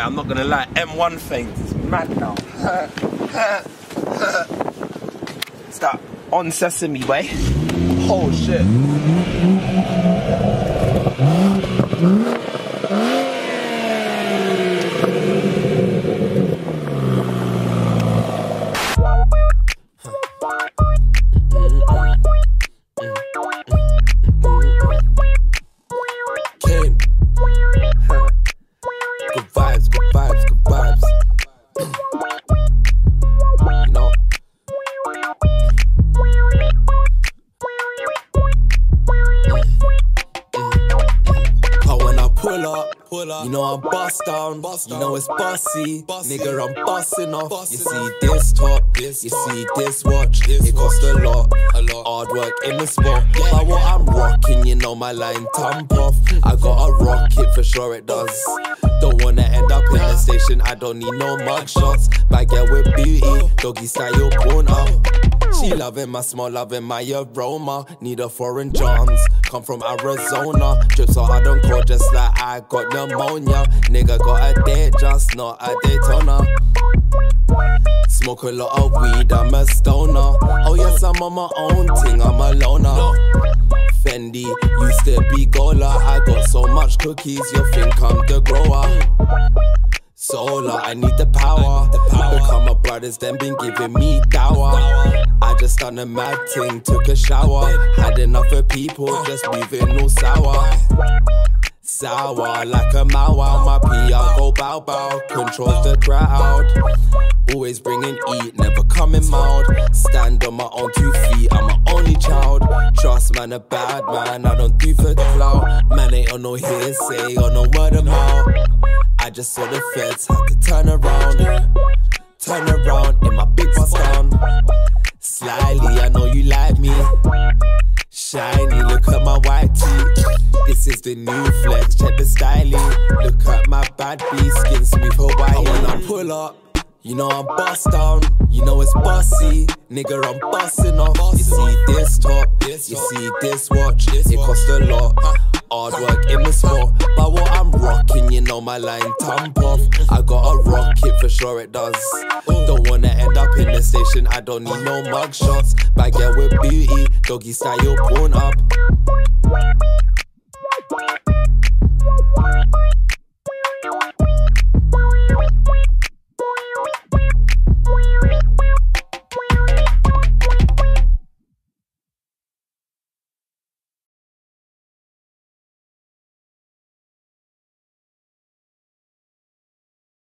guy, I'm not gonna lie, M1 things is mad now. It's that On Sesame way. Oh shit. You know I'm bust down, you know it's bossy, nigga I'm busting off. You see this top, you see this watch, it cost a lot, hard work in the spot. By what I'm rocking, you know my line thump off. I got a rocket for sure it does. Don't wanna end up in a station, I don't need no mug shots. Bag it with beauty, doggy style you're born up. She loving my smell, loving my aroma. Need a foreign Johns, come from Arizona. Drips so hard and cold, just like I got pneumonia. Nigga got a date, just not a Daytona. Smoke a lot of weed, I'm a stoner. Oh yes, I'm on my own thing, I'm a loner. Fendi, used to be Gola. I got so much cookies, you think I'm the grower. Solar, I need the power. Become a brothers, them been giving me dower. I just done a mad thing, took a shower. Had enough of people, just moving all sour. Sour, like a mawar. My PR go bow bow, controls the crowd. Always bringing heat, never coming mild. Stand on my own 2 feet, I'm my only child. Trust man, a bad man, I don't do for clout. Man ain't on no hearsay, on no word of mouth. I just saw the feds, had to turn around in my big bus down. Slyly, I know you like me. Shiny, look at my white tee. This is the new flex, check the styling. Look at my bad bee, skin smooth Hawaii. When I pull up, you know I'm bust down, you know it's bossy, nigga I'm busting off. You see this top, you see this watch, it cost a lot. Hard work in the spot, by what I'm rocking, you know my line thump off. I got a rocket for sure it does. Don't wanna end up in the station, I don't need no mug shots. Bag it with beauty, doggy style born up.